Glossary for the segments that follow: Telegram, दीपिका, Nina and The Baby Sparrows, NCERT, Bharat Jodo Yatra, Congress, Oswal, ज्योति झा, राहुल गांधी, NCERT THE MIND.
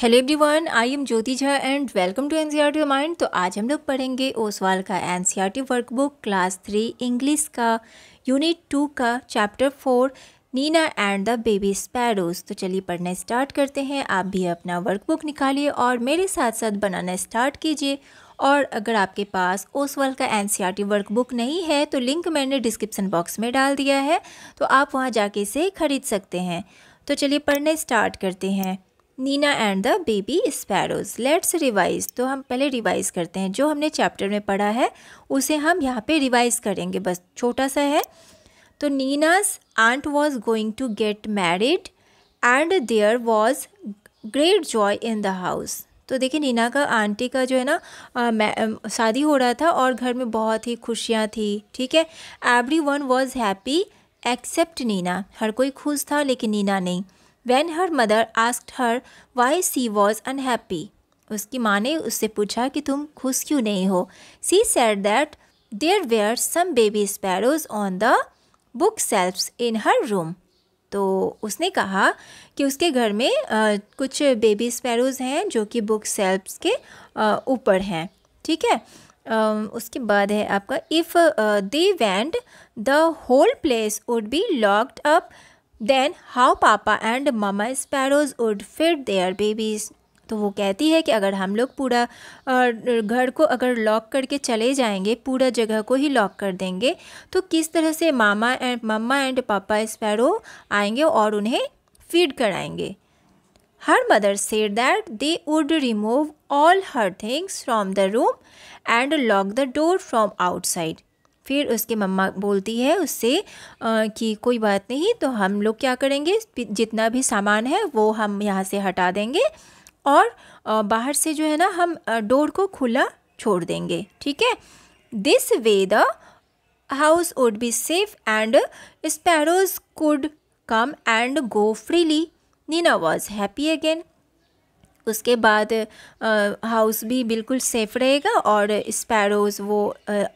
Hello everyone, I am ज्योति झा and welcome to NCERT mind. तो आज हम लोग पढ़ेंगे ओसवाल का एनसीईआरटी वर्कबुक क्लास 3 इंग्लिश का यूनिट 2 का chapter 4 Nina and the baby sparrows. तो चलिए पढ़ना स्टार्ट करते हैं। आप भी अपना वर्कबुक निकालिए और मेरे साथ साथ बनाना स्टार्ट कीजिए। और अगर आपके पास ओसवाल का एनसीईआरटी वर्कबुक नहीं है तो लिंक मैंने डिस्क्रिप्सन बॉक्स में डाल दिया है, तो आप वहाँ जाके इसे खरीद सकते हैं। तो चलिए पढ़ना स्टार्ट करते हैं। Nina and the baby sparrows, let's revise. तो हम पहले रिवाइज़ करते हैं, जो हमने चैप्टर में पढ़ा है उसे हम यहाँ पे रिवाइज़ करेंगे, बस छोटा सा है। तो Nina's aunt was going to get married and there was great joy in the house. तो देखिए, नीना का आंटी का जो है ना शादी हो रहा था और घर में बहुत ही खुशियाँ थी। ठीक है, everyone was happy except Nina, हर कोई खुश था लेकिन नीना नहीं। When her mother asked her why she was unhappy, उसकी माँ ने उससे पूछा कि तुम खुश क्यों नहीं हो। She said that there were some baby sparrows on the bookshelves in her room. तो उसने कहा कि उसके घर में कुछ बेबी स्पैरोज हैं जो कि बुक शेल्फ्स के ऊपर हैं। ठीक है, उसके बाद है आपका if they went the whole place would be locked up Then how Papa and Mama Sparrows would feed their babies. तो वो कहती है कि अगर हम लोग पूरा घर को अगर लॉक करके चले जाएंगे, पूरा जगह को ही लॉक कर देंगे, तो किस तरह से मम्मा एंड पापा स्पैरो आएंगे और उन्हें फीड कराएंगे। Her mother said that they would remove all her things from the room and lock the door from outside. फिर उसके मम्मा बोलती है उससे कि कोई बात नहीं, तो हम लोग क्या करेंगे, जितना भी सामान है वो हम यहाँ से हटा देंगे और बाहर से जो है ना हम डोर को खुला छोड़ देंगे। ठीक है, this way the house would be safe and sparrows could come and go freely. Nina was happy again. उसके बाद हाउस भी बिल्कुल सेफ रहेगा और स्पैरोज वो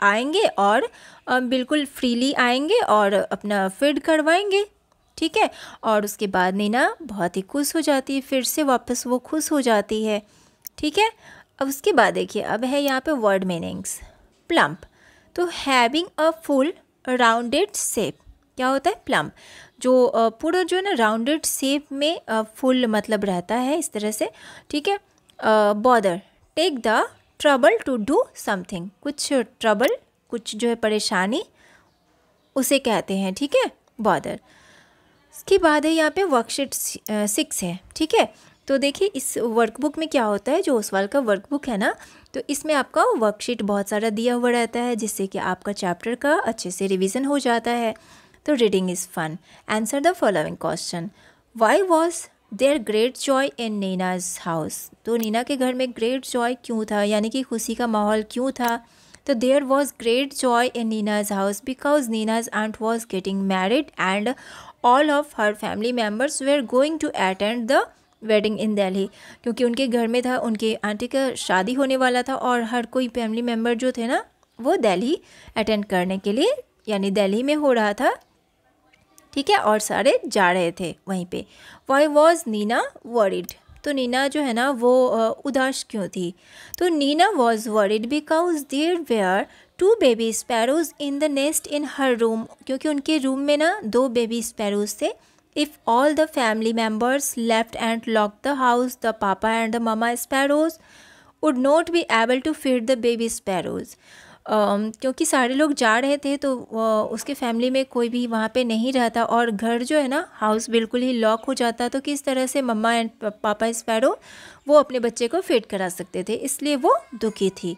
आएंगे और बिल्कुल फ्रीली आएंगे और अपना फीड करवाएंगे। ठीक है, और उसके बाद नीना बहुत ही खुश हो जाती है, फिर से वापस वो खुश हो जाती है। ठीक है, अब उसके बाद देखिए, अब है यहाँ पे वर्ड मीनिंग्स। प्लम्प, तो having a full rounded shape, क्या होता है प्लम्प, जो पूरा जो है ना राउंडेड शेप में फुल मतलब रहता है इस तरह से। ठीक है, bother, take the trouble to do something, कुछ ट्रबल कुछ जो है परेशानी उसे कहते हैं। ठीक है, बॉदर। इसके बाद है यहाँ पे वर्कशीट 6 है। ठीक है, तो देखिए इस वर्कबुक में क्या होता है, जो ओसवाल का वर्कबुक है ना, तो इसमें आपका वर्कशीट बहुत सारा दिया हुआ रहता है जिससे कि आपका चैप्टर का अच्छे से रिविज़न हो जाता है। तो reading is fun. Answer the following question. Why was there great joy in Nina's house, तो नीना के घर में ग्रेट जॉय क्यों था, यानी कि खुशी का माहौल क्यों था। तो there was great joy in Nina's house because Nina's aunt was getting married and all of her family members were going to attend the wedding in Delhi. क्योंकि उनके घर में था, उनके आंटी का शादी होने वाला था और हर कोई फैमिली मेम्बर जो थे ना वो दिल्ली अटेंड करने के लिए, यानी दिल्ली में हो रहा था। ठीक है, और सारे जा रहे थे वहीं पे। वाई वॉज नीना वरिड, तो नीना जो है ना वो उदास क्यों थी। तो Nina was worried because there were 2 baby sparrows in the nest in her room, क्योंकि उनके रूम में ना 2 बेबी स्पैरोज थे। If all the family members left and lock the house the papa and the mama sparrows would not be able to feed the baby sparrows. क्योंकि सारे लोग जा रहे थे तो उसके फैमिली में कोई भी वहाँ पे नहीं रहता और घर जो है ना हाउस बिल्कुल ही लॉक हो जाता, तो किस तरह से मम्मा एंड पापा स्पैरो वो अपने बच्चे को फीड करा सकते थे, इसलिए वो दुखी थी।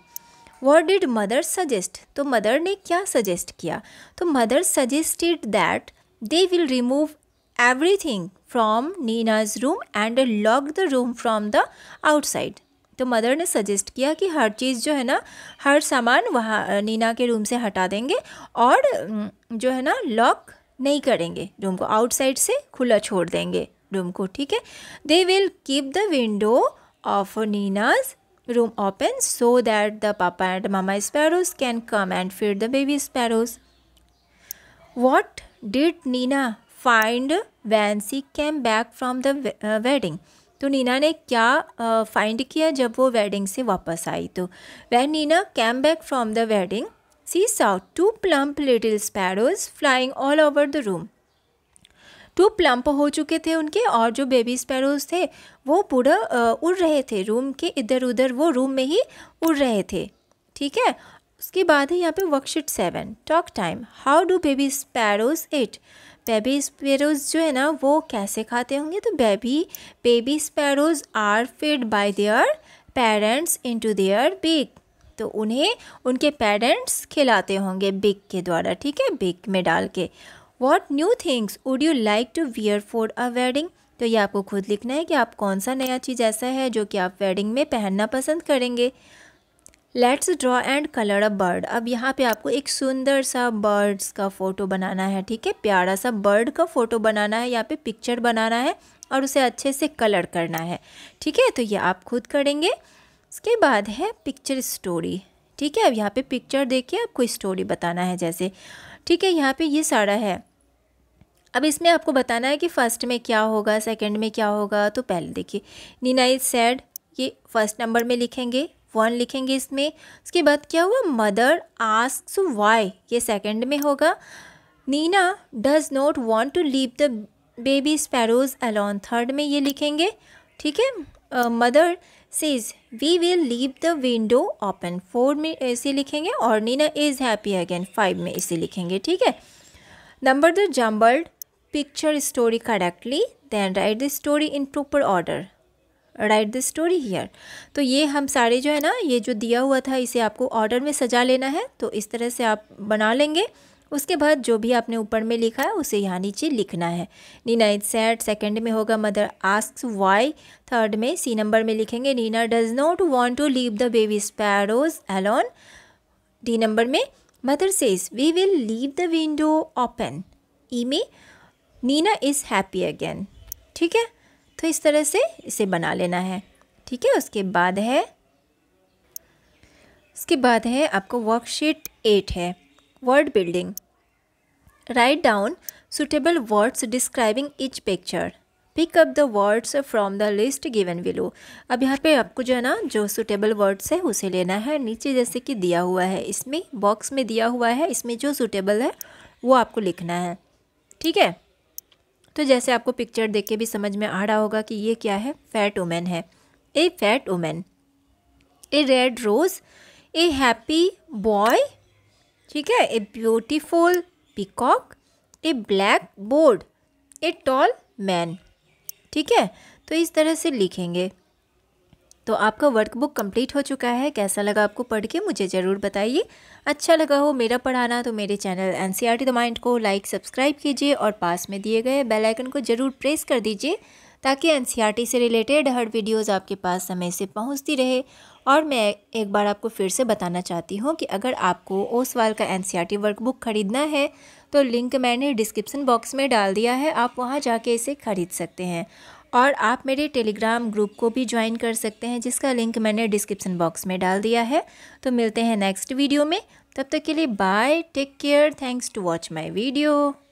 व्हाट डिड मदर सजेस्ट, तो मदर ने क्या सजेस्ट किया। तो mother suggested that they will remove everything from Nina's room and lock the room from the outside. तो मदर ने सजेस्ट किया कि हर चीज़ जो है ना, हर सामान वहाँ नीना के रूम से हटा देंगे और जो है ना लॉक नहीं करेंगे रूम को, आउटसाइड से खुला छोड़ देंगे रूम को। ठीक है, they will keep the window of Nina's room open so that the papa and mama sparrows can come and feed the baby sparrows. What did Nina find when she came back from the wedding, तो नीना ने क्या find किया जब वो wedding से वापस आई तो वह Nina came back from the wedding she saw two plump little sparrows flying all over the room. Two plump हो चुके थे उनके और जो बेबी स्पैरोज थे वो पूरा उड़ रहे थे रूम के इधर उधर, वो रूम में ही उड़ रहे थे। ठीक है, उसके बाद है यहाँ पे worksheet 7 talk time. How do baby sparrows eat, baby sparrows जो है ना वो कैसे खाते होंगे, तो baby sparrows are fed by their parents into their beak, तो उन्हें उनके पेरेंट्स खिलाते होंगे बिग के द्वारा। ठीक है, बिग में डाल के। What new things would you like to wear for a wedding, तो ये आपको खुद लिखना है कि आप कौन सा नया चीज़ ऐसा है जो कि आप वेडिंग में पहनना पसंद करेंगे। Let's draw and colour a bird, अब यहाँ पे आपको एक सुंदर सा बर्ड्स का फ़ोटो बनाना है। ठीक है, प्यारा सा बर्ड का फ़ोटो बनाना है, यहाँ पे पिक्चर बनाना है और उसे अच्छे से कलर करना है। ठीक है, तो ये आप खुद करेंगे। उसके बाद है पिक्चर स्टोरी। ठीक है, अब यहाँ पे पिक्चर देखिए, आपको स्टोरी बताना है जैसे। ठीक है, यहाँ पे ये सारा है, अब इसमें आपको बताना है कि फर्स्ट में क्या होगा, सेकेंड में क्या होगा। तो पहले देखिए नीना इज सैड, ये फर्स्ट नंबर में लिखेंगे 1 लिखेंगे इसमें। उसके बाद क्या हुआ, मदर आस्क्स वाई, ये सेकंड में होगा। Nina does not want to leave the baby sparrows alone, third में ये लिखेंगे। ठीक है, mother says we will leave the window open, 4 में इसे लिखेंगे। और नीना इज हैप्पी अगेन 5 में इसे लिखेंगे। ठीक है, number the jumbled picture story correctly then write the story in proper order, write the story here. तो ये हम सारे जो है ना ये जो दिया हुआ था इसे आपको ऑर्डर में सजा लेना है, तो इस तरह से आप बना लेंगे। उसके बाद जो भी आपने ऊपर में लिखा है उसे यहाँ नीचे लिखना है। नीना इज सैड, सेकंड में होगा मदर आस्क्स वाई, थर्ड में सी नंबर में लिखेंगे Nina does not want to leave the baby sparrows alone, D number में mother says we will leave the window open, E में नीना इज हैप्पी अगेन। ठीक है, तो इस तरह से इसे बना लेना है। ठीक है, उसके बाद है आपको वर्कशीट 8 है word building. Write down suitable words describing each picture, pick up the words from the list given below. अब यहाँ पे आपको जो है ना जो सुटेबल वर्ड्स है उसे लेना है, नीचे जैसे कि दिया हुआ है इसमें बॉक्स में दिया हुआ है, इसमें जो सुटेबल है वो आपको लिखना है। ठीक है, तो जैसे आपको पिक्चर देख के भी समझ में आ रहा होगा कि ये क्या है, फैट वुमेन है। A fat women, a red rose, a happy boy, ठीक है, a beautiful peacock, a black board, a tall man. ठीक है, तो इस तरह से लिखेंगे। तो आपका वर्कबुक कंप्लीट हो चुका है। कैसा लगा आपको पढ़ के मुझे ज़रूर बताइए। अच्छा लगा हो मेरा पढ़ाना तो मेरे चैनल NCERT द माइंड को लाइक सब्सक्राइब कीजिए और पास में दिए गए बेल आइकन को ज़रूर प्रेस कर दीजिए ताकि NCERT से रिलेटेड हर वीडियोस आपके पास समय से पहुंचती रहे। और मैं एक बार आपको फिर से बताना चाहती हूँ कि अगर आपको ओसवाल का NCERT वर्कबुक ख़रीदना है तो लिंक मैंने डिस्क्रिप्सन बॉक्स में डाल दिया है, आप वहाँ जाके इसे ख़रीद सकते हैं। और आप मेरे टेलीग्राम ग्रुप को भी ज्वाइन कर सकते हैं जिसका लिंक मैंने डिस्क्रिप्शन बॉक्स में डाल दिया है। तो मिलते हैं नेक्स्ट वीडियो में, तब तक के लिए bye, take care, thanks to watch my video.